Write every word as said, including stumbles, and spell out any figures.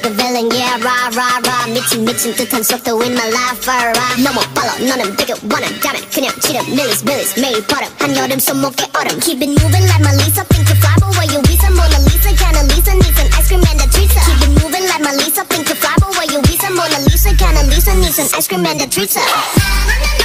like a villain, yeah, rah, rah, rah. 미친 미친 듯한 속도 in my life, rah, rah. 너무 빨라, 너는 비교 원한다면 그냥 치려 밀리스, 밀리스, 매일 버릇 한여름 손목에 얼음. Keep it moving like my Lisa, think to fly, but where you Lisa, Mona Lisa, kinda Lisa, needs an ice cream and a treatser. Keep it moving like my Lisa, think to fly, but where you Lisa, Mona Lisa, kinda Lisa, needs an ice cream and a treatser.